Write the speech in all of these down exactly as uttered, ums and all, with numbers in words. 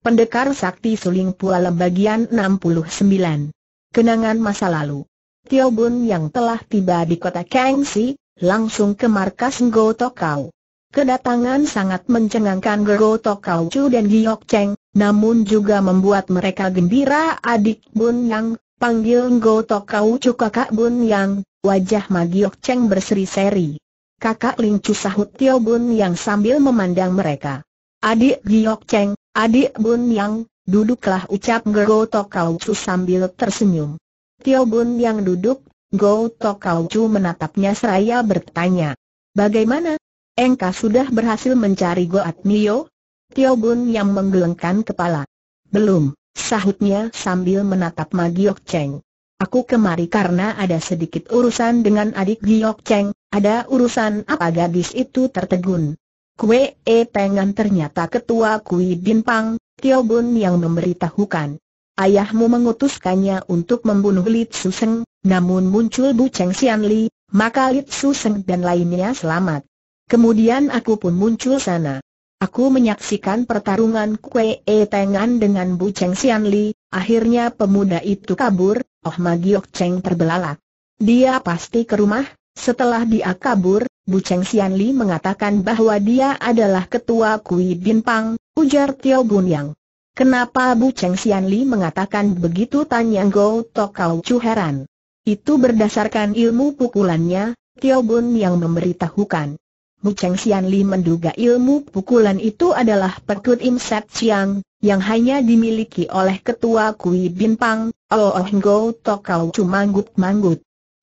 Pendekar Sakti Suling Pualem bagian enam puluh sembilan. Kenangan masa lalu. Tio Bun yang telah tiba di kota Kangxi, langsung ke markas Ngo Tokau. Kedatangan sangat mencengangkan Ngo Tokau Chu dan Giok Cheng, namun juga membuat mereka gembira. Adik Bun Yang, panggil Ngo Tokau Chu kakak Bun Yang. Wajah Ma Giok Cheng berseri-seri. Kakak Ling Chu, sahut Tio Bun Yang sambil memandang mereka. Adik Giok Cheng, adik Bun Yang, duduklah, ucap Ngo Tokau Chu sambil tersenyum. Tio Bun Yang duduk, Ngo Tokau Chu menatapnya seraya bertanya, bagaimana? Engkau sudah berhasil mencari Goat Nio? Tio Bun Yang menggelengkan kepala. Belum, sahutnya sambil menatap Ma Giok Cheng. Aku kemari karena ada sedikit urusan dengan adik Giok Cheng. Ada urusan apa? Gadis itu tertegun. Kue E Pengan ternyata ketua Kui Bin Pang, Tio Bun Yang memberitahukan. Ayahmu mengutuskannya untuk membunuh Li Tzu Seng, namun muncul Bu Cheng Sian Li, maka Li Tzu Seng dan lainnya selamat. Kemudian aku pun muncul sana. Aku menyaksikan pertarungan Kue E Tengan dengan Bu Cheng Sian Li, akhirnya pemuda itu kabur. Oh, Ma Giok Cheng terbelalak. Dia pasti ke rumah. Setelah dia kabur, Bu Cheng Sian Li mengatakan bahwa dia adalah ketua Kui Bin Pang, ujar Tio Bun Yang. Kenapa Bu Cheng Sian Li mengatakan begitu? Tanya Ngo Tokau Chu heran. Itu berdasarkan ilmu pukulannya, Tio Bun Yang memberitahukan. Bu Cheng Sian Li menduga ilmu pukulan itu adalah Pekut Im Set Chiang, yang hanya dimiliki oleh ketua Kui Bin Pang. Oh, oh, Ngo Tokau Chu manggut-manggut.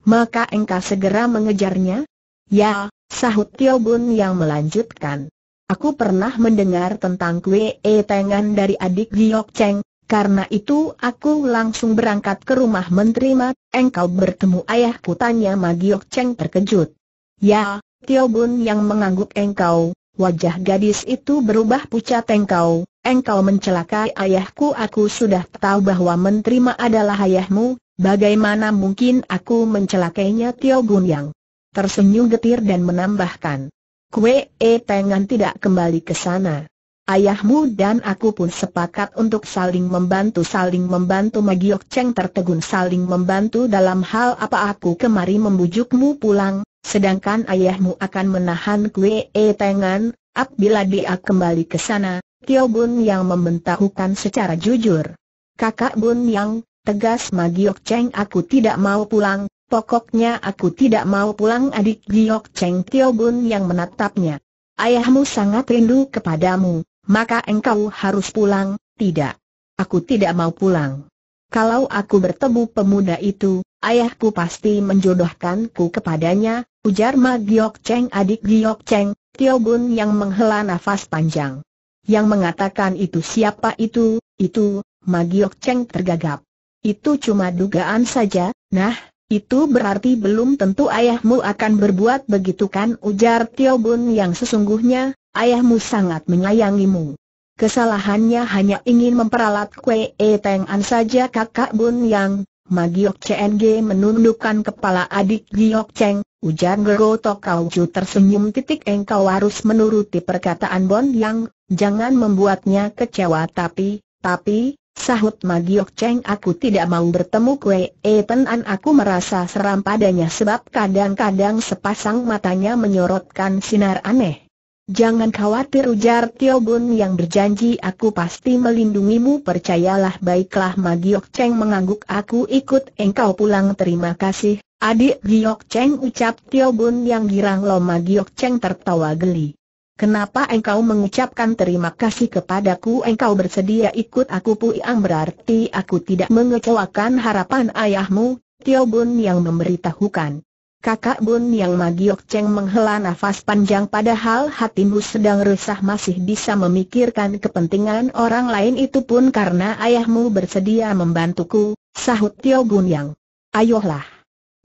Maka engkau segera mengejarnya? Ya, sahut Tio Bun Yang melanjutkan. Aku pernah mendengar tentang Kue E Tengan dari adik Giok Cheng, karena itu aku langsung berangkat ke rumah Menteri Mat. Engkau bertemu ayahku? Tanya Ma Giok Cheng terkejut. Ya, Tio Bun Yang mengangguk. Engkau, wajah gadis itu berubah pucat. Engkau, engkau mencelakai ayahku. Aku sudah tahu bahwa Menteri Mat adalah ayahmu. Bagaimana mungkin aku mencelakainya? Tio Bun Yang tersenyum getir dan menambahkan, Kue E Tengan tidak kembali ke sana. Ayahmu dan aku pun sepakat untuk saling membantu. Saling membantu? Ma Giok Cheng tertegun. Saling membantu dalam hal apa? Aku kemari membujukmu pulang, sedangkan ayahmu akan menahan Kue E Tengan. Apabila dia kembali ke sana, Tio Bun Yang memberitahukan secara jujur. Kakak Bun Yang, tegas Ma Giok Cheng, aku tidak mau pulang. Pokoknya aku tidak mau pulang. Adik Giok Cheng, Tio Bun Yang menatapnya. Ayahmu sangat rindu kepadamu, maka engkau harus pulang. Tidak, aku tidak mau pulang. Kalau aku bertemu pemuda itu, ayahku pasti menjodohkanku kepadanya, ujar Ma Giok Cheng. Adik Giok Cheng, Tio Bun Yang menghela nafas panjang. Yang mengatakan itu siapa? Itu, itu, Ma Giok Cheng tergagap. Itu cuma dugaan saja. Nah, itu berarti belum tentu ayahmu akan berbuat begitu kan, ujar Tio Bun Yang. Sesungguhnya, ayahmu sangat menyayangimu. Kesalahannya hanya ingin memperalat Kue E Tengan saja. Kakak Bun Yang, Ma Giok Cheng menundukkan kepala. Adik Giok Cheng, ujar Ngo Tokau Chu tersenyum titik. Engkau harus menuruti perkataan Bun Yang, jangan membuatnya kecewa. Tapi, tapi... sahut Ma Giok Cheng, aku tidak mau bertemu Kue E Tengan. Aku merasa seram padanya sebab kadang-kadang sepasang matanya menyorotkan sinar aneh. Jangan khawatir, ujar Tio Bun Yang berjanji, aku pasti melindungimu. Percayalah. Baiklah, Ma Giok Cheng mengangguk. Aku ikut engkau pulang. Terima kasih, adik Giok Cheng, ucap Tio Bun Yang girang. Lo, Ma Giok Cheng tertawa geli. Kenapa engkau mengucapkan terima kasih kepadaku? Engkau bersedia ikut aku pulang, berarti aku tidak mengecewakan harapan ayahmu, Tio Bun Yang memberitahukan. Kakak Bun Yang, Ma Giok Cheng menghela nafas panjang. Padahal hatimu sedang resah, masih bisa memikirkan kepentingan orang lain. Itu pun karena ayahmu bersedia membantuku, sahut Tio Bun Yang. Ayolah,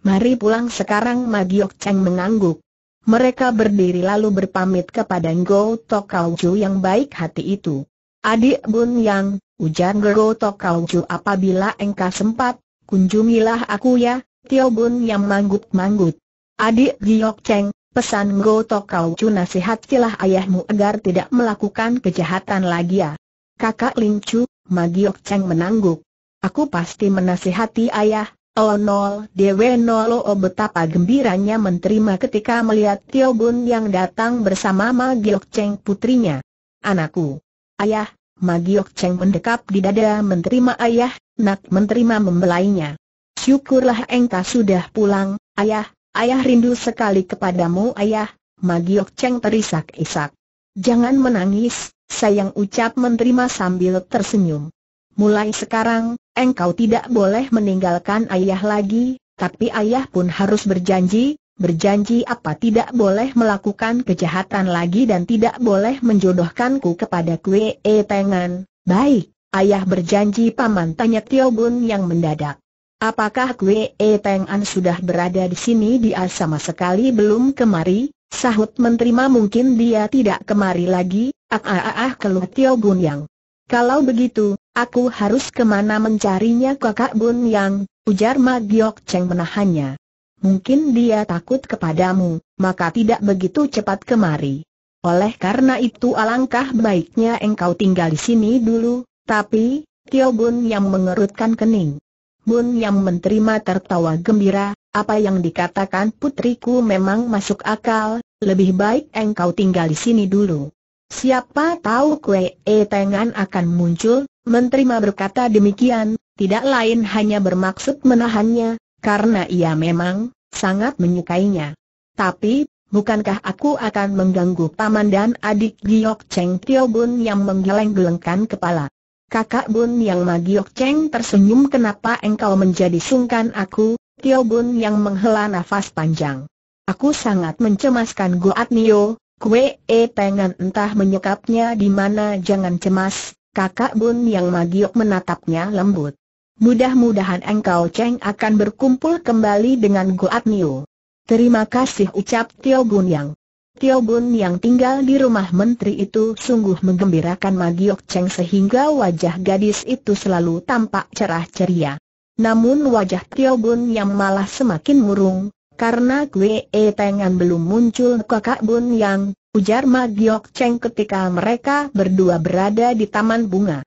mari pulang sekarang. Ma Giok Cheng mengangguk. Mereka berdiri lalu berpamit kepada Ngo Tokau Chu yang baik hati itu. Adik Bun Yang, ujar Ngo Tokau Chu, apabila engkau sempat, kunjungilah aku ya. Tio Bun Yang manggut-manggut. Adik Giok Cheng, pesan Ngo Tokau Chu, nasihatilah ayahmu agar tidak melakukan kejahatan lagi ya. "Kakak Lingcu," Magiok Cheng menangguk. "Aku pasti menasihati ayah." Oh nol Dewe Nolo oh betapa gembiranya menterima ketika melihat Tio Bun yang datang bersama Magiok Cheng putrinya. "Anakku." "Ayah." Magiok Cheng mendekap di dada menterima ayah, nak menterima membelainya. "Syukurlah engkau sudah pulang, ayah. Ayah rindu sekali kepadamu, ayah." Magiok Cheng terisak-isak. "Jangan menangis, sayang," ucap menterima sambil tersenyum. "Mulai sekarang, engkau tidak boleh meninggalkan ayah lagi, tapi ayah pun harus berjanji, berjanji apa tidak boleh melakukan kejahatan lagi dan tidak boleh menjodohkanku kepada Kwe Tengan." "Baik, ayah berjanji, paman?" tanya Tio Bun yang mendadak. "Apakah Kwe Tengan sudah berada di sini?" "Dia sama sekali belum kemari," sahut menterima. "Mungkin dia tidak kemari lagi." "Ah ah ah ah," keluh Tio Bun yang. "Kalau begitu, aku harus kemana mencarinya?" "Kakak Bun yang," ujar Magiok Cheng menahannya. "Mungkin dia takut kepadamu, maka tidak begitu cepat kemari. Oleh karena itu alangkah baiknya engkau tinggal di sini dulu." "Tapi..." Tio Bun yang mengerutkan kening. Bun yang menterima tertawa gembira. "Apa yang dikatakan putriku memang masuk akal, lebih baik engkau tinggal di sini dulu. Siapa tahu Kwe Tengan akan muncul." Menterima berkata demikian, tidak lain hanya bermaksud menahannya, karena ia memang sangat menyukainya. "Tapi, bukankah aku akan mengganggu paman dan adik Giok Cheng?" Tio Bun yang menggeleng-gelengkan kepala. "Kakak Bun yang..." Magiok Cheng tersenyum. "Kenapa engkau menjadi sungkan aku?" Tio Bun yang menghela nafas panjang. "Aku sangat mencemaskan Goat Nio. Kwe Tengan entah menyekapnya di mana." "Jangan cemas, kakak Bun yang." Magiok menatapnya lembut. "Mudah-mudahan engkau Cheng akan berkumpul kembali dengan Goat Nio." "Terima kasih," ucap Tio Bun yang. Tio Bun yang tinggal di rumah menteri itu sungguh menggembirakan Magiok Cheng sehingga wajah gadis itu selalu tampak cerah ceria. Namun wajah Tio Bun yang malah semakin murung, karena Kwe Tengan belum muncul. "Kakak Bun yang," ujar Magiok Cheng ketika mereka berdua berada di taman bunga.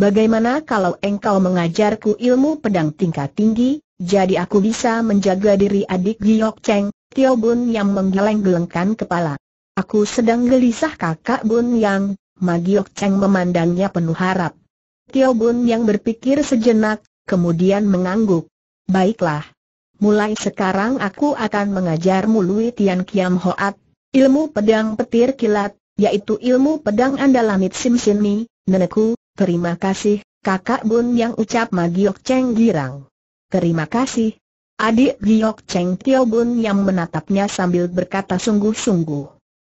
"Bagaimana kalau engkau mengajarku ilmu pedang tingkat tinggi, jadi aku bisa menjaga diri adik Giok Cheng?" Tio Bun yang menggeleng-gelengkan kepala. "Aku sedang gelisah, kakak Bun yang." Magiok Cheng memandangnya penuh harap. Tio Bun yang berpikir sejenak, kemudian mengangguk. "Baiklah. Mulai sekarang aku akan mengajarmu Lui Tian Kiam Hoat, ilmu pedang petir kilat, yaitu ilmu pedang andalan It Sim Sin Mi, nenekku." "Terima kasih, kakak Bun yang," ucap Magiok Cheng girang. "Terima kasih, adik Giok Cheng." Tio Bun yang menatapnya sambil berkata sungguh-sungguh,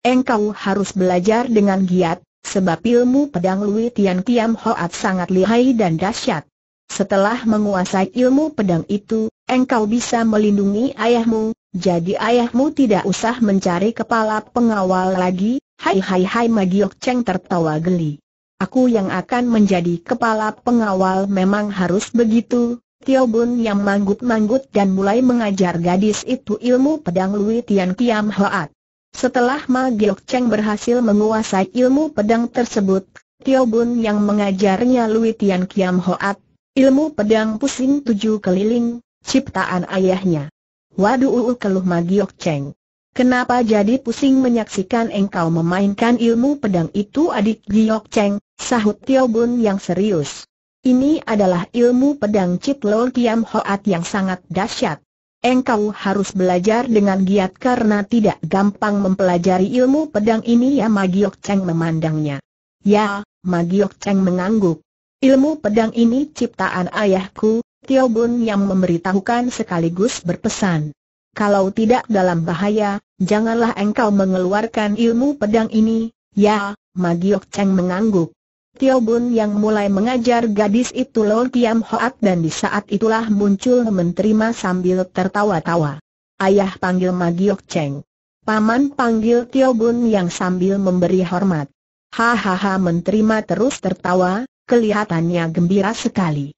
"Engkau harus belajar dengan giat, sebab ilmu pedang Lui Tian Kiam Hoat sangat lihai dan dahsyat. Setelah menguasai ilmu pedang itu, engkau bisa melindungi ayahmu, jadi ayahmu tidak usah mencari kepala pengawal lagi." "Hai hai hai," Magiok Cheng tertawa geli. "Aku yang akan menjadi kepala pengawal." "Memang harus begitu." Tio Bun yang manggut-manggut dan mulai mengajar gadis itu ilmu pedang Lui Tian Kiam Hoat. Setelah Magiok Cheng berhasil menguasai ilmu pedang tersebut, Tio Bun yang mengajarnya Lui Tian Kiam Hoat, ilmu pedang pusing tujuh keliling, ciptaan ayahnya. "Waduh," keluh Magiok Cheng. "Kenapa jadi pusing menyaksikan engkau memainkan ilmu pedang itu, adik Giok Cheng?" sahut Tio Bun yang serius. "Ini adalah ilmu pedang Cip Lo Kiam Hoat yang sangat dahsyat. Engkau harus belajar dengan giat karena tidak gampang mempelajari ilmu pedang ini, ya?" Magiok Cheng memandangnya. "Ya," Magiok Cheng mengangguk. "Ilmu pedang ini ciptaan ayahku," Tio Bun yang memberitahukan sekaligus berpesan. "Kalau tidak dalam bahaya, janganlah engkau mengeluarkan ilmu pedang ini." "Ya," Magiok Cheng mengangguk. Tio Bun yang mulai mengajar gadis itu Lo Kiam Hoat dan di saat itulah muncul menterima sambil tertawa-tawa. "Ayah," panggil Magiok Cheng. "Paman," panggil Tio Bun yang sambil memberi hormat. Hahaha, menterima terus tertawa, kelihatannya gembira sekali.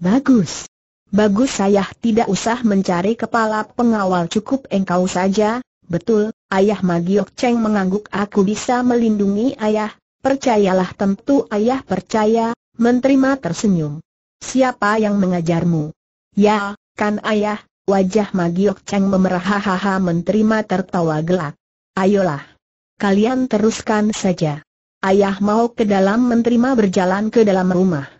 "Bagus. Bagus, ayah tidak usah mencari kepala pengawal, cukup engkau saja." "Betul, ayah." Magiok Cheng mengangguk. "Aku bisa melindungi ayah. Percayalah, tentu ayah percaya. Menterima tersenyum. Siapa yang mengajarmu? Ya, kan ayah. Wajah Ma Giok Cheng memerah. Hahaha. Menterima tertawa gelak. Ayolah, kalian teruskan saja. Ayah mau ke dalam. Menterima berjalan ke dalam rumah.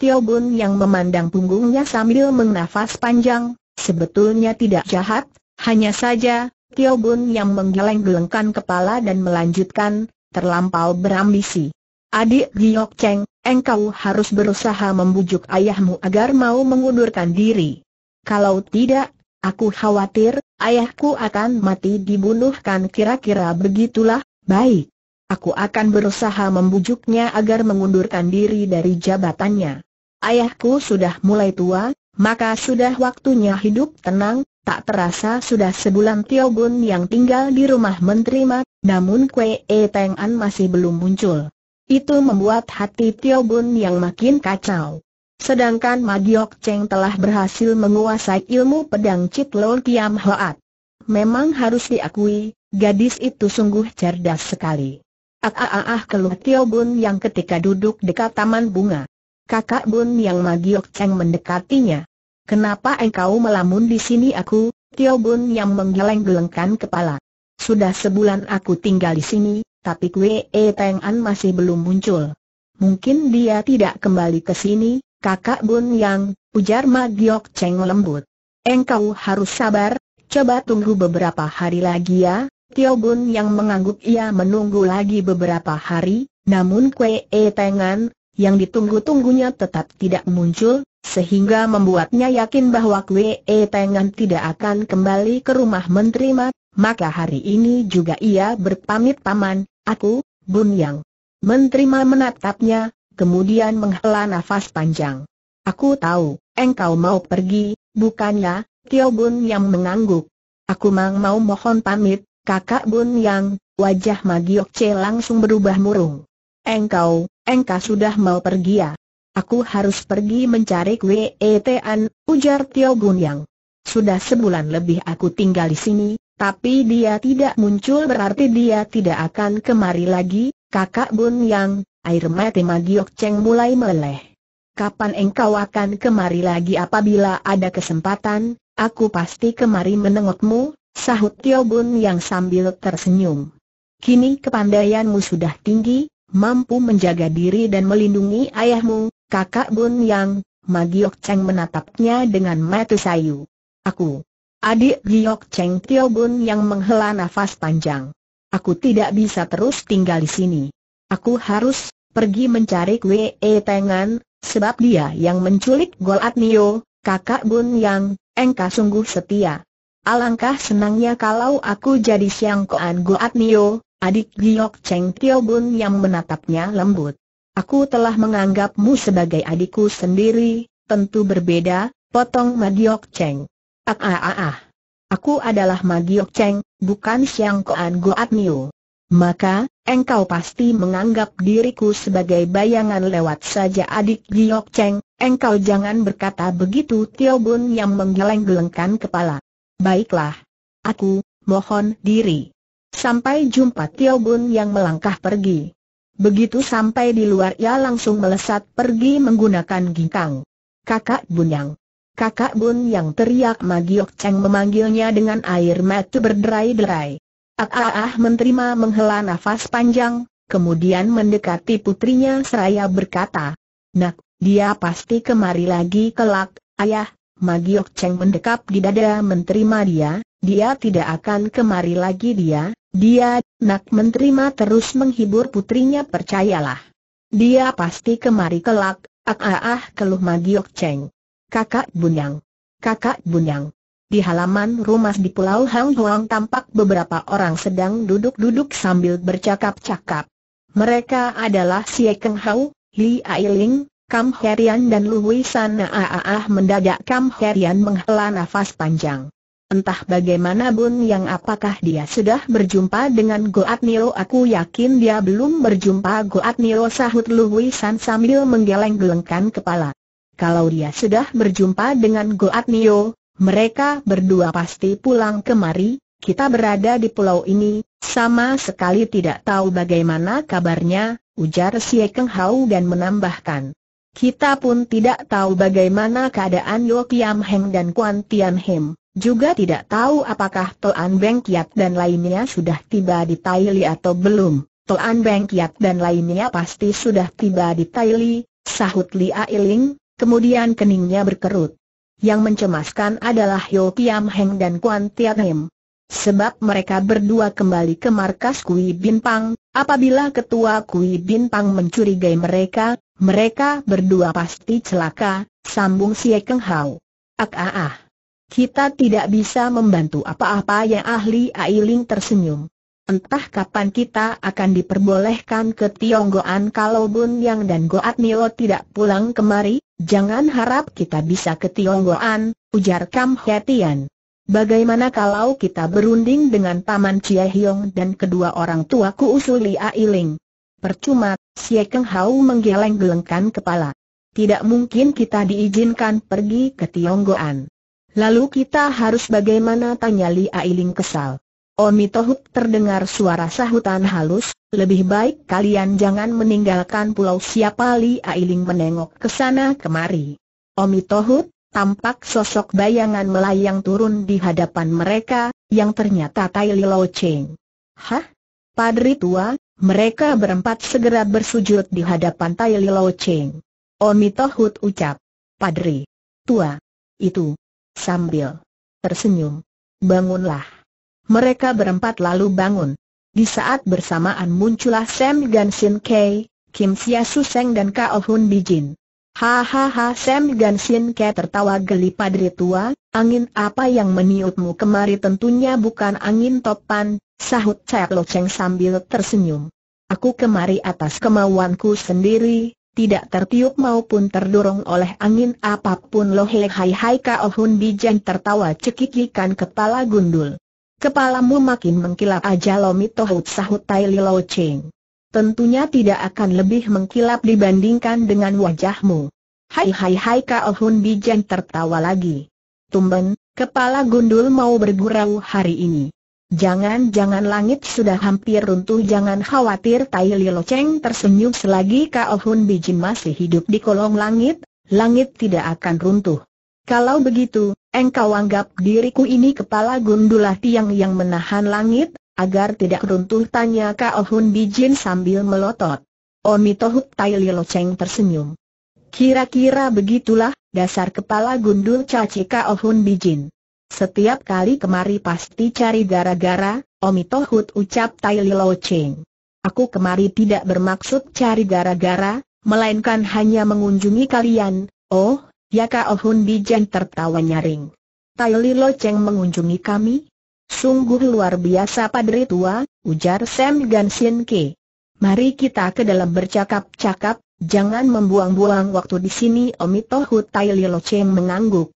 Tio Bun yang memandang punggungnya sambil menafas panjang, sebetulnya tidak jahat. Hanya saja, Tio Bun yang menggeleng-gelengkan kepala dan melanjutkan, terlampau berambisi. Adik Giok Cheng, engkau harus berusaha membujuk ayahmu agar mau mengundurkan diri. Kalau tidak, aku khawatir ayahku akan mati dibunuhkan. Kira-kira begitulah. Baik, aku akan berusaha membujuknya agar mengundurkan diri dari jabatannya. Ayahku sudah mulai tua, maka sudah waktunya hidup tenang. Tak terasa sudah sebulan Tio Bun yang tinggal di rumah menterima, namun Kwee Teng An masih belum muncul. Itu membuat hati Tio Bun yang makin kacau. Sedangkan Ma Giok Cheng telah berhasil menguasai ilmu pedang Cit Lol Kiam Hoat. Memang harus diakui, gadis itu sungguh cerdas sekali. Ah ah ah, keluh Tio Bun yang ketika duduk dekat taman bunga. Kakak Bun yang Ma Giok Cheng mendekatinya. Kenapa engkau melamun di sini? Aku, Tio Bun yang menggeleng-gelengkan kepala. Sudah sebulan aku tinggal di sini. Tapi Kwee Teng An masih belum muncul. Mungkin dia tidak kembali ke sini, kakak Bun yang, ujar Ma Giok Cheng lembut. Engkau harus sabar, coba tunggu beberapa hari lagi ya. Tio Bun yang mengangguk. Ia menunggu lagi beberapa hari, namun Kwee Teng An, yang ditunggu-tunggunya tetap tidak muncul, sehingga membuatnya yakin bahwa Kwee Teng An tidak akan kembali ke rumah menterima. Maka hari ini juga ia berpamit. Paman, aku, Bun yang. Menterima menatapnya, kemudian menghela nafas panjang. Aku tahu, engkau mau pergi, bukannya? Tio Bun yang mengangguk. Aku mang mau mohon pamit, kakak Bun yang. Wajah Ma Giok Cheng langsung berubah murung. Engkau, engkau sudah mau pergi ya? Aku harus pergi mencari Kwee Teng An, ujar Tio Bun yang. Sudah sebulan lebih aku tinggal di sini. Tapi dia tidak muncul, berarti dia tidak akan kemari lagi, kakak Bun yang. Air mata Ma Giok Cheng mulai meleleh. Kapan engkau akan kemari lagi? Apabila ada kesempatan, aku pasti kemari menengokmu, sahut Tio Bun yang sambil tersenyum. Kini kepandaianmu sudah tinggi, mampu menjaga diri dan melindungi ayahmu, kakak Bun yang. Ma Giok Cheng menatapnya dengan mata sayu. Aku. Adik Giok Cheng. Tio Bun yang menghela nafas panjang. Aku tidak bisa terus tinggal di sini. Aku harus pergi mencari Kwee Teng An, sebab dia yang menculik Golat Nio. Kakak Bun yang, engkau sungguh setia. Alangkah senangnya kalau aku jadi Siang Koan Golat Nio. Adik Giok Cheng. Tio Bun yang menatapnya lembut. Aku telah menganggapmu sebagai adikku sendiri. Tentu berbeda, potong Ma Giok Cheng. Ah ah ah ah, aku adalah Ma Giok Cheng, bukan Siang Koan Goat Nio. Maka, engkau pasti menganggap diriku sebagai bayangan lewat saja. Adik Giok Cheng, engkau jangan berkata begitu. Tio Bun yang menggeleng-gelengkan kepala. Baiklah, aku mohon diri. Sampai jumpa. Tio Bun yang melangkah pergi. Begitu sampai di luar, ia langsung melesat pergi menggunakan ginkang. Kakak Bun yang. Kakak Bun yang, teriak Ma Giok Cheng memanggilnya dengan air mata berderai-derai. Ah ah ah, menterima menghela nafas panjang, kemudian mendekati putrinya seraya berkata, nak, dia pasti kemari lagi kelak, ayah. Ma Giok Cheng mendekap di dada menterima. Dia, dia tidak akan kemari lagi. Dia, dia, nak. Menterima terus menghibur putrinya. Percayalah, dia pasti kemari kelak. Ah ah ah, keluh Ma Giok Cheng. Kakak Bun yang, kakak Bun yang. Di halaman rumah di Pulau Hang Huang tampak beberapa orang sedang duduk-duduk sambil bercakap-cakap. Mereka adalah Xie Keng Hao, Li Ailing, Kam Herian dan Lu Wei San. Ah ah ah, mendadak Kam Herian menghela nafas panjang. Entah bagaimana Bun yang, apakah dia sudah berjumpa dengan Goat Nio? Aku yakin dia belum berjumpa Goat Nio, sahut Lu Wei San sambil menggeleng-gelengkan kepala. Kalau dia sudah berjumpa dengan Goat Nio, mereka berdua pasti pulang kemari. Kita berada di pulau ini, sama sekali tidak tahu bagaimana kabarnya. ujar Xie Keng Hau dan menambahkan, kita pun tidak tahu bagaimana keadaan Yo Kiam Heng dan Kuan Tian Heng, juga tidak tahu apakah Toan Beng Kiat dan lainnya sudah tiba di Taili atau belum. Toan Beng Kiat dan lainnya pasti sudah tiba di Taili, sahut Lia Iling, kemudian keningnya berkerut. Yang mencemaskan adalah Yo Kiam Heng dan Kuan Tian Heng. Sebab mereka berdua kembali ke markas Kui Binpang, apabila ketua Kui Binpang mencurigai mereka, mereka berdua pasti celaka, sambung Xie Keng Hau. Ak ah ah. Kita tidak bisa membantu apa-apa, yang ahli Ailing tersenyum. Entah kapan kita akan diperbolehkan ke Tionggoan kalau Bun Yang dan Goat Nio tidak pulang kemari, jangan harap kita bisa ke Tionggoan, ujar Kam Hye Tian. Bagaimana kalau kita berunding dengan Paman Cie Hiong dan kedua orang tuaku, usuli Ailing? Percuma, Xie Keng Hau menggeleng-gelengkan kepala. Tidak mungkin kita diizinkan pergi ke Tionggoan. Lalu kita harus bagaimana, tanya Li Ailing kesal. Omi Tohut, terdengar suara sahutan halus, lebih baik kalian jangan meninggalkan pulau siapa. Li Ailing menengok ke sana kemari. Omi Tohut, tampak sosok bayangan melayang turun di hadapan mereka, yang ternyata Tai Li Lo Cheng. Hah? Padri tua? Mereka berempat segera bersujud di hadapan Tai Li Lo Cheng. Omi Tohut ucap, Padri tua itu, sambil tersenyum. Bangunlah. Mereka berempat lalu bangun. Di saat bersamaan muncullah Sam Gan Sin Kei, Kim Sia Su Seng dan Kao Hun Bijin. Hahaha, Sam Gan Sin Kei tertawa geli. Padri tua, angin apa yang meniupmu kemari tentunya bukan angin topan, sahut Cai Lo Cheng sambil tersenyum. Aku kemari atas kemauanku sendiri, tidak tertiup maupun terdorong oleh angin apapun. Lo Hei Hai Hai, Kao Hun Bijin tertawa cekikikan kepala gundul. Kepalamu makin mengkilap aja, Lo Mi Tohut, sahut Tai Li Lo Cheng. Tentunya tidak akan lebih mengkilap dibandingkan dengan wajahmu. Hai hai hai, Kao Hun Bijin tertawa lagi. Tumben, kepala gundul mau bergurau hari ini. Jangan-jangan langit sudah hampir runtuh. Jangan khawatir, Tai Li Lo Cheng tersenyum. Selagi Kao Hun Bijin masih hidup di kolong langit, langit tidak akan runtuh. Kalau begitu, engkau anggap diriku ini kepala gundulah tiang yang menahan langit agar tidak runtuh, tanya Kao Hun Bijin sambil melotot. Omi Tohut, Tai Li Lo Cheng tersenyum. Kira-kira begitulah dasar kepala gundul, caci Kao Hun Bijin. Setiap kali kemari pasti cari gara-gara, Omi Tohut, ucap Tai Li Lo Cheng. Aku kemari tidak bermaksud cari gara-gara, melainkan hanya mengunjungi kalian. Oh, ya, Kao Hun Bijin tertawa nyaring. Tai Li Lo Cheng mengunjungi kami? Sungguh luar biasa, Padri tua, ujar Sam Gan Sin Kei. Mari kita ke dalam bercakap-cakap, jangan membuang-buang waktu di sini. Omi Tohut, Tai Li Lo Cheng mengangguk.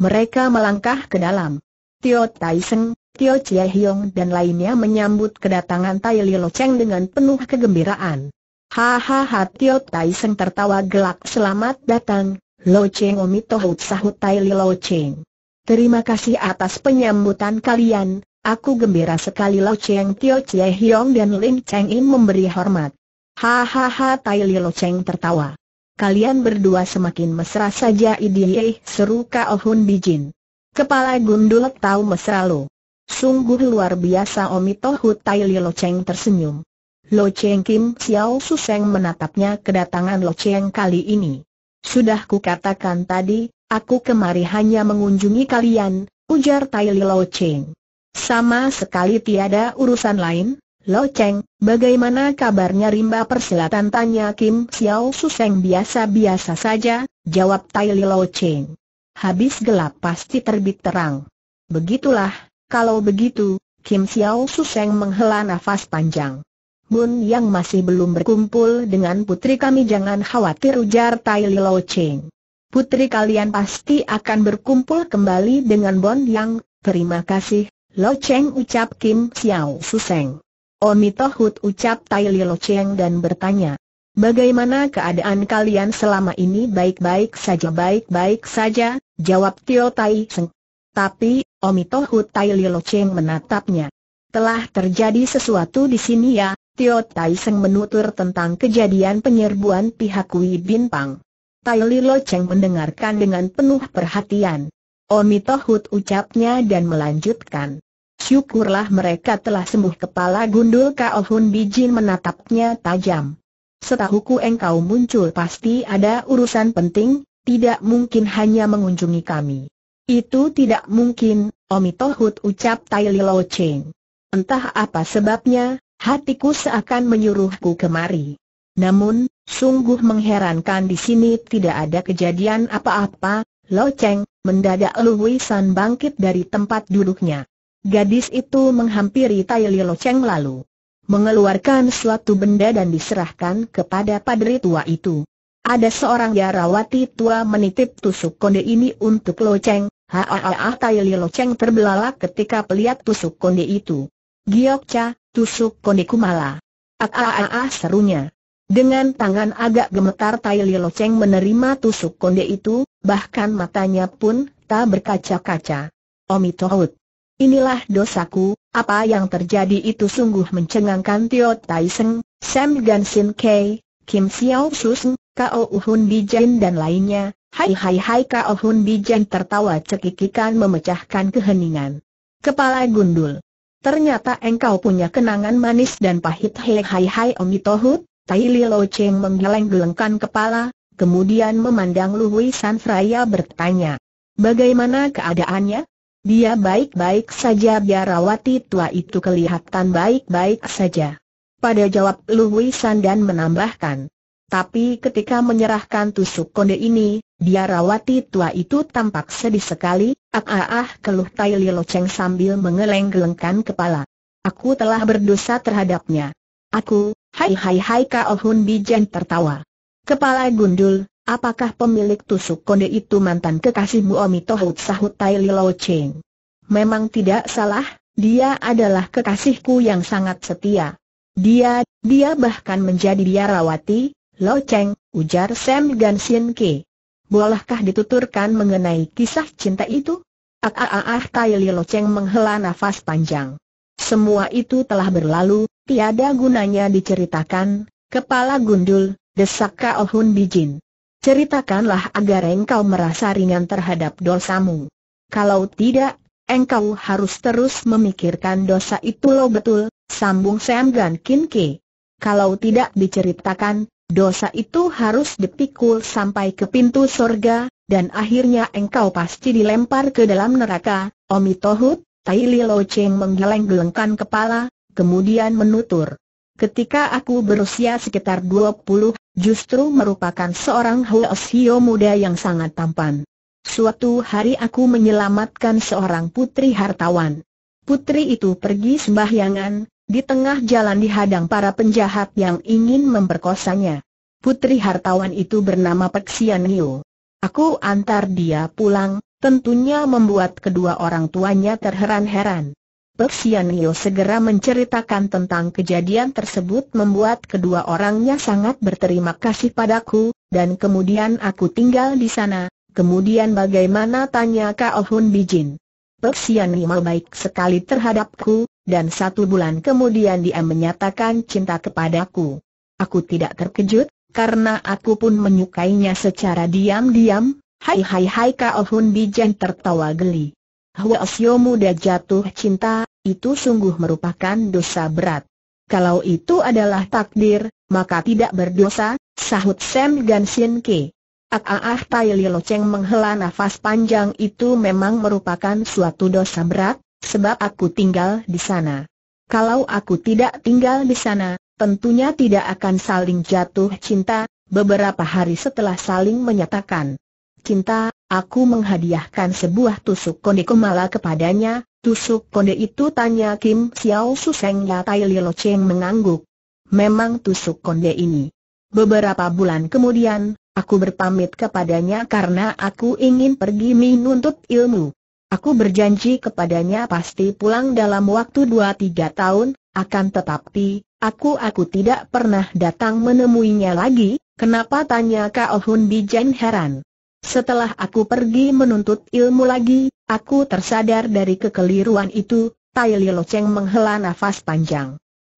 Mereka melangkah ke dalam. Tio Tai Seng, Tio Cie Hiong dan lainnya menyambut kedatangan Tai Li Lo Cheng dengan penuh kegembiraan. Hahaha, Tio Tai Seng tertawa gelak. Selamat datang, Lo Cheng. Omi Tohut, sahut Tai Li Lo Cheng. Terima kasih atas penyambutan kalian, aku gembira sekali. Lo Cheng, Tio Cie Hiong dan Lin Cheng In memberi hormat. Hahaha, Tai Li Lo Cheng tertawa. Kalian berdua semakin mesra saja. Idih, seru Kao Hun Bijin. Kepala gundul tahu mesra lo. Sungguh luar biasa, Omi Tohut, Tai Li Lo Cheng tersenyum. Lo Cheng, Kim Xiao Su Seng menatapnya. Kedatangan Lo Cheng kali ini, sudah kukatakan tadi, aku kemari hanya mengunjungi kalian, ujar Tai Li Lo Cheng. Sama sekali tiada urusan lain. Lo Cheng, bagaimana kabarnya rimba persilatan, tanya Kim Xiao Su Seng. Biasa-biasa saja, jawab Tai Li Lo Cheng. Habis gelap pasti terbit terang. Begitulah. Kalau begitu, Kim Xiao Su Seng menghela nafas panjang. Bun Yang masih belum berkumpul dengan putri kami. Jangan khawatir, ujar Tai Li Lo Cheng. Putri kalian pasti akan berkumpul kembali dengan Bon Yang. Terima kasih, Lo Cheng, ucap Kim Xiao Su Seng. Omi Tohut, ucap Tai Li Lo Cheng dan bertanya, bagaimana keadaan kalian selama ini? Baik-baik saja. Baik-baik saja, jawab Tio Tai Seng. Tapi, Omi Tohut, Tai Li Lo Cheng menatapnya. Telah terjadi sesuatu di sini ya? Tio Tai Seng menutur tentang kejadian penyerbuan pihak Wei Bin Pang. Tai Li Lo Cheng mendengarkan dengan penuh perhatian. Omitohut ucapnya dan melanjutkan. Syukurlah mereka telah sembuh. Kepala gundul Kao Hun Bijin menatapnya tajam. Setahuku engkau muncul pasti ada urusan penting, tidak mungkin hanya mengunjungi kami. Itu tidak mungkin, Omitohut ucap Tai Li Lo Cheng. Entah apa sebabnya, hatiku seakan menyuruhku kemari. Namun, sungguh mengherankan di sini tidak ada kejadian apa-apa. Lo Cheng, mendadak Lu Wei San bangkit dari tempat duduknya. Gadis itu menghampiri Tai Li Lo Cheng lalu mengeluarkan suatu benda dan diserahkan kepada padri tua itu. Ada seorang biarawati tua menitip tusuk konde ini untuk Lo Cheng. Haaaah, Tai Li Lo Cheng terbelalak ketika melihat tusuk konde itu. Giokca, tusuk konde kumala. Aaaah, serunya. Dengan tangan agak gemetar Tai Li Lo Cheng menerima tusuk konde itu, bahkan matanya pun tak berkaca-kaca. Omitohut. Inilah dosaku, apa yang terjadi itu sungguh mencengangkan. Tio Tai Seng, Sam Gan Sin Kei, Kim Xiao Suseng, Kao Hun Bijin dan lainnya. Hai hai hai, Kao Hun Bijin tertawa cekikikan memecahkan keheningan. Kepala gundul, ternyata engkau punya kenangan manis dan pahit. Hei hai hai, Omitohut. Tai Li Lo Cheng menggeleng-gelengkan kepala, kemudian memandang Lu Wei San seraya bertanya, bagaimana keadaannya? Dia baik-baik saja. Biarawati tua itu kelihatan baik-baik saja, pada jawab Lu Wei San dan menambahkan. Tapi ketika menyerahkan tusuk konde ini, biarawati tua itu tampak sedih sekali. Ah ah ah, keluh Tai Li Lo Cheng sambil mengeleng-gelengkan kepala. Aku telah berdosa terhadapnya. Aku, hai hai hai, Kao Hun Bijin tertawa. Kepala gundul, apakah pemilik tusuk konde itu mantan kekasihmu? Omitohut, sahut Tai Li Lo Cheng. Memang tidak salah, dia adalah kekasihku yang sangat setia. Dia, dia bahkan menjadi biarawati. Lo Cheng, ujar Sam Gan Sin Ke. Bolehkah dituturkan mengenai kisah cinta itu? Ah ah ah, Tai Li Lo Cheng menghela nafas panjang. Semua itu telah berlalu, tiada gunanya diceritakan. Kepala gundul, desak Kao Hun Bijin. Ceritakanlah agar engkau merasa ringan terhadap dosamu. Kalau tidak, engkau harus terus memikirkan dosa itu. Lo betul, sambung Sam Gan Sin Ke. Kalau tidak diceritakan, dosa itu harus dipikul sampai ke pintu surga, dan akhirnya engkau pasti dilempar ke dalam neraka. Omitohut, Tai Li Lo Cheng menggeleng-gelengkan kepala, kemudian menutur. Ketika aku berusia sekitar dua puluh, justru merupakan seorang hwasio muda yang sangat tampan. Suatu hari aku menyelamatkan seorang putri hartawan. Putri itu pergi sembahyangan. Di tengah jalan dihadang para penjahat yang ingin memperkosanya. Putri hartawan itu bernama Pek Sian Nio. Aku antar dia pulang, tentunya membuat kedua orang tuanya terheran-heran. Pek Sian Nio segera menceritakan tentang kejadian tersebut, membuat kedua orangnya sangat berterima kasih padaku, dan kemudian aku tinggal di sana. Kemudian bagaimana, tanya Kao Hun Bijin. Pek Sian Nio baik sekali terhadapku, dan satu bulan kemudian dia menyatakan cinta kepadaku. Aku tidak terkejut, karena aku pun menyukainya secara diam-diam. Hai hai hai, Kao Hun Bijin tertawa geli. Hwasyo muda jatuh cinta, itu sungguh merupakan dosa berat. Kalau itu adalah takdir, maka tidak berdosa, sahut Sam Gan Sin Ke. Ah ah ah, Tai Li Lo Cheng menghela nafas panjang. Itu memang merupakan suatu dosa berat, sebab aku tinggal di sana. Kalau aku tidak tinggal di sana, tentunya tidak akan saling jatuh cinta. Beberapa hari setelah saling menyatakan cinta, aku menghadiahkan sebuah tusuk konde kumala kepadanya. Tusuk konde itu, tanya Kim Xiao Suseng. Ya, Tai Li Lo Cheng mengangguk. Memang tusuk konde ini. Beberapa bulan kemudian, aku berpamit kepadanya karena aku ingin pergi menuntut ilmu. Aku berjanji kepadanya pasti pulang dalam waktu dua tiga tahun, akan tetapi, aku aku tidak pernah datang menemuinya lagi. Kenapa, tanya Kao Hun Bijin heran. Setelah aku pergi menuntut ilmu lagi, aku tersadar dari kekeliruan itu. Tai Li Lo Cheng menghela nafas panjang.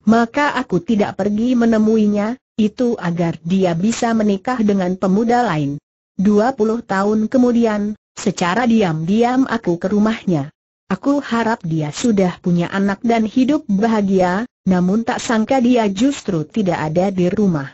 maka aku tidak pergi menemuinya, itu agar dia bisa menikah dengan pemuda lain. dua puluh tahun kemudian, secara diam-diam aku ke rumahnya. Aku harap dia sudah punya anak dan hidup bahagia, namun tak sangka dia justru tidak ada di rumah.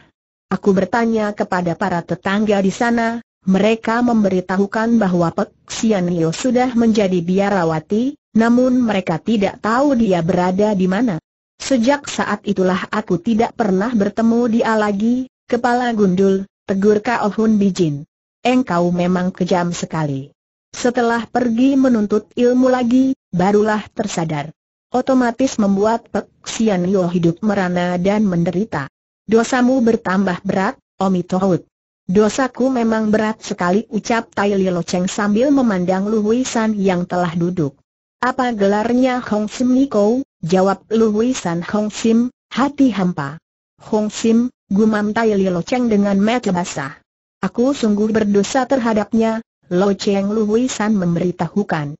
Aku bertanya kepada para tetangga di sana, mereka memberitahukan bahwa Pek Sian Nio sudah menjadi biarawati, namun mereka tidak tahu dia berada di mana. Sejak saat itulah aku tidak pernah bertemu dia lagi. Kepala gundul, tegur Kao Hun Bijin. Engkau memang kejam sekali. Setelah pergi menuntut ilmu lagi, barulah tersadar. Otomatis membuat Pek Sian Nio hidup merana dan menderita. Dosamu bertambah berat, Omi Tohut. Dosaku memang berat sekali, ucap Tai Lilo Cheng sambil memandang Lu San yang telah duduk. Apa gelarnya Hong Sim Niko? Jawab Lu San Hong Sim, hati hampa. Hong Sim, gumam Tai Lilo Cheng dengan mata basah. Aku sungguh berdosa terhadapnya, Lo Cheng Lu San memberitahukan.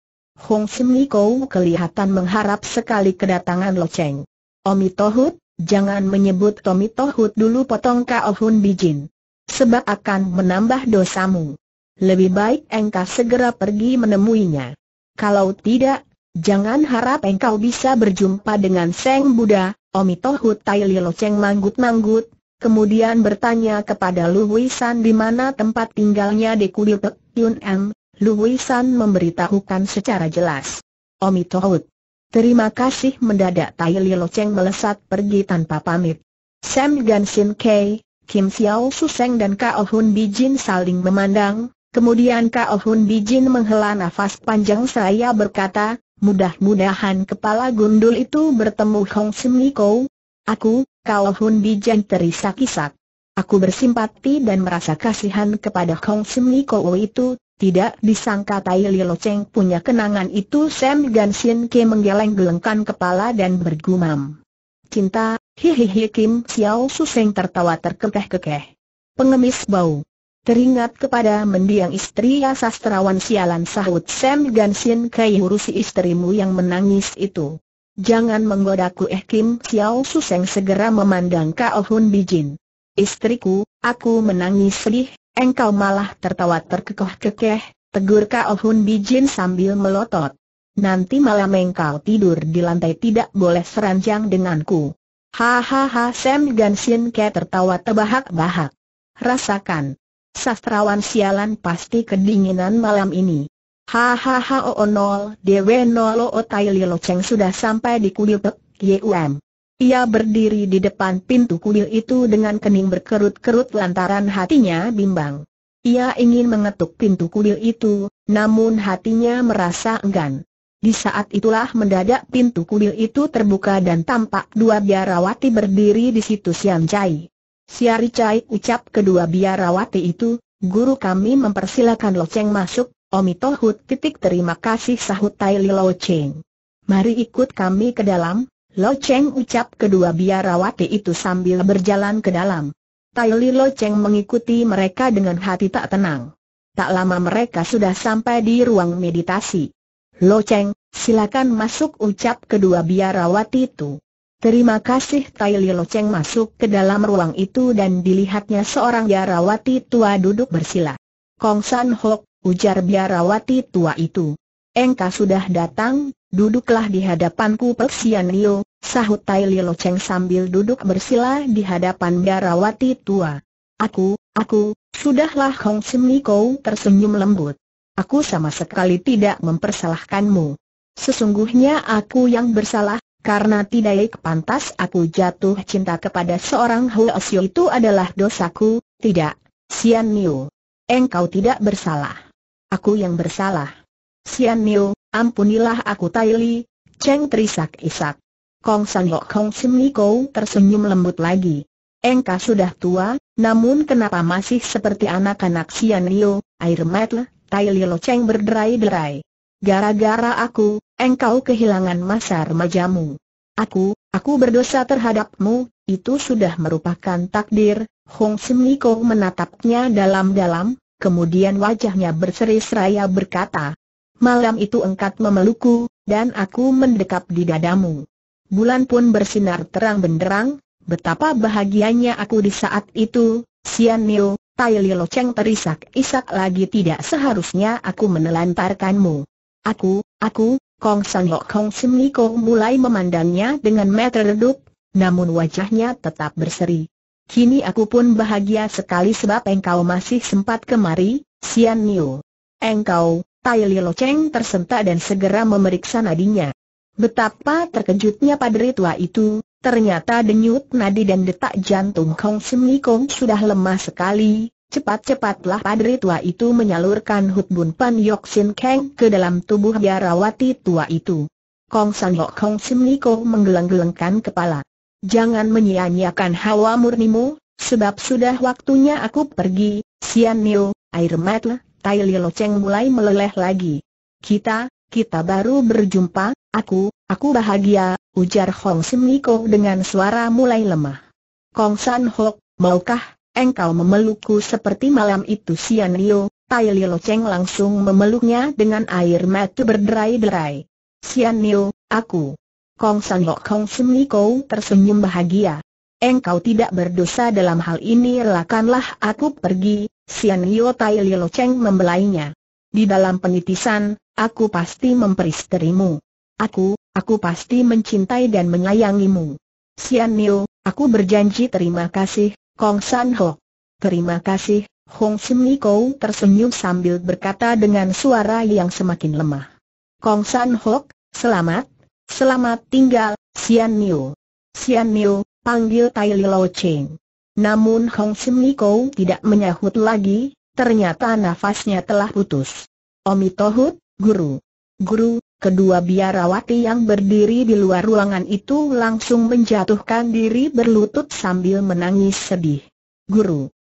Hong Sim Niko kelihatan mengharap sekali kedatangan Lo Cheng. Omi Tohut, jangan menyebut Omi Tohut dulu, potong Kao Hun Bijin. Sebab akan menambah dosamu. Lebih baik engkau segera pergi menemuinya. Kalau tidak, jangan harap engkau bisa berjumpa dengan Seng Buddha. Omi Tohut Tai Lilo Cheng manggut-manggut, kemudian bertanya kepada Lu San di mana tempat tinggalnya di Kuil Pek Yun Em. Lu San memberitahukan secara jelas. Omi Tohut, terima kasih. Mendadak Tai Lilo Cheng melesat pergi tanpa pamit. Sam Gan Sin Kei, Kim Xiao Su Seng dan Kao Hun Bijin saling memandang. Kemudian Kao Hun Bijin menghela nafas panjang seraya berkata, mudah-mudahan kepala gundul itu bertemu Hong Sim Niko. Aku, Kao Hun Bijin, terisak-isak. Aku bersimpati dan merasa kasihan kepada Hong Sim Niko itu. Tidak disangka Tai Lilo Cheng punya kenangan itu. Sam Gan Sin Ke menggeleng-gelengkan kepala dan bergumam, cinta, hihihi. Kim Xiao Su Seng tertawa terkekeh-kekeh. Pengemis bau. Teringat kepada mendiang istri ya sastrawan sialan, sahut Sam Gan Sin Ke, urusi istrimu yang menangis itu. Jangan menggodaku. Eh, Kim Xiao Su Seng segera memandang Kao Hun Bijin. Istriku, aku menangis sedih, engkau malah tertawa terkekeh-kekeh, tegur Kao Hun Bijin sambil melotot. Nanti malam engkau tidur di lantai, tidak boleh seranjang denganku. Hahaha. Sam Gan Sin Ke tertawa terbahak-bahak. Rasakan, sastrawan sialan pasti kedinginan malam ini. Hahaha. Oonol Dewe Nolo Tai Lilo Cheng sudah sampai di kuil Pek Yum. Ia berdiri di depan pintu kuil itu dengan kening berkerut-kerut lantaran hatinya bimbang. Ia ingin mengetuk pintu kuil itu, namun hatinya merasa enggan. Di saat itulah mendadak pintu kuil itu terbuka dan tampak dua biarawati berdiri di situ. Siam Chai, Siari Chai, ucap kedua biarawati itu. Guru kami mempersilakan Lo Cheng masuk. Omi Tohut, titik, terima kasih, sahut Tai Lilo Cheng. Mari ikut kami ke dalam, Lo Cheng, ucap kedua biarawati itu sambil berjalan ke dalam. Tai Lilo Cheng mengikuti mereka dengan hati tak tenang. Tak lama mereka sudah sampai di ruang meditasi. Lo Cheng, silakan masuk, ucap kedua biarawati itu. Terima kasih. Tai Lilo Cheng masuk ke dalam ruang itu dan dilihatnya seorang biarawati tua duduk bersila. Kong San Hok, ujar biarawati tua itu. Engkau sudah datang, duduklah di hadapanku. Pek Sian Nio, sahut Tai Lilo Cheng sambil duduk bersila di hadapan biarawati tua. Aku, aku, sudahlah. Hong Sim Niko tersenyum lembut. Aku sama sekali tidak mempersalahkanmu. Sesungguhnya aku yang bersalah, karena tidak pantas aku jatuh cinta kepada seorang Huasio. Itu adalah dosaku. Tidak, Sian Nio, engkau tidak bersalah. Aku yang bersalah. Sian Nio, ampunilah aku. Tai Lilo Cheng terisak-isak. Kong San Hok, Hong Sim Niko tersenyum lembut lagi. Engkau sudah tua, namun kenapa masih seperti anak-anak? Sian Nio, air mata Tai Lilo Cheng berderai-derai. Gara-gara aku, engkau kehilangan masa remajamu. Aku, aku berdosa terhadapmu. Itu sudah merupakan takdir. Hong Sim Niko menatapnya dalam-dalam, kemudian wajahnya berseris raya berkata, malam itu engkau memelukku, dan aku mendekap di dadamu. bulan pun bersinar terang benderang. Betapa bahagianya aku di saat itu, Sian Nio, Tai Li Loceng terisak-isak lagi. Tidak seharusnya aku menelantarkanmu. Aku, aku, Kong San Yok Kong Sim Li Kong mulai memandangnya dengan mata redup, namun wajahnya tetap berseri. Kini aku pun bahagia sekali sebab engkau masih sempat kemari, Sian Nio. Engkau, Tai Li Loceng tersentak dan segera memeriksa nadinya. Betapa terkejutnya padri tua itu, ternyata denyut nadi dan detak jantung Kong Sim Li Kong sudah lemah sekali. Cepat-cepatlah padri tua itu menyalurkan Hut Bun Pan Yok Sin Keng ke dalam tubuh biarawati tua itu. Kong San Yok Kong Sim Li Kong menggeleng-gelengkan kepala. Jangan menyia-nyiakan hawa murnimu, sebab sudah waktunya aku pergi, Sian Nio. Air mata Tai Li Loceng mulai meleleh lagi. Kita, kita baru berjumpa. Aku, aku bahagia, ujar Kong Sim Li Kong dengan suara mulai lemah. Kong San Hok, maukah engkau memelukku seperti malam itu? Sian Nio, Tai Li Loceng langsung memeluknya dengan air mata berderai-derai. Sian Nio, aku. Kong San Hok Kong Sim Li Kong tersenyum bahagia. Engkau tidak berdosa dalam hal ini, relakanlah aku pergi. Sian Nio, Tai Li Loceng membelainya. Di dalam penitisan, aku pasti memperisterimu. Aku, aku pasti mencintai dan menyayangimu. Sian Nio, aku berjanji. Terima kasih, Kong San Hok. Terima kasih, Kong Sim Li Kong tersenyum sambil berkata dengan suara yang semakin lemah. Kong San Hok, selamat, selamat tinggal, Sian Nio. Sian Nio, panggil Tai Li Loceng. Namun Kong Sim Li Kong tidak menyahut lagi, ternyata nafasnya telah putus. Omitohut, guru. Guru. Kedua biarawati yang berdiri di luar ruangan itu langsung menjatuhkan diri berlutut sambil menangis sedih. Guru,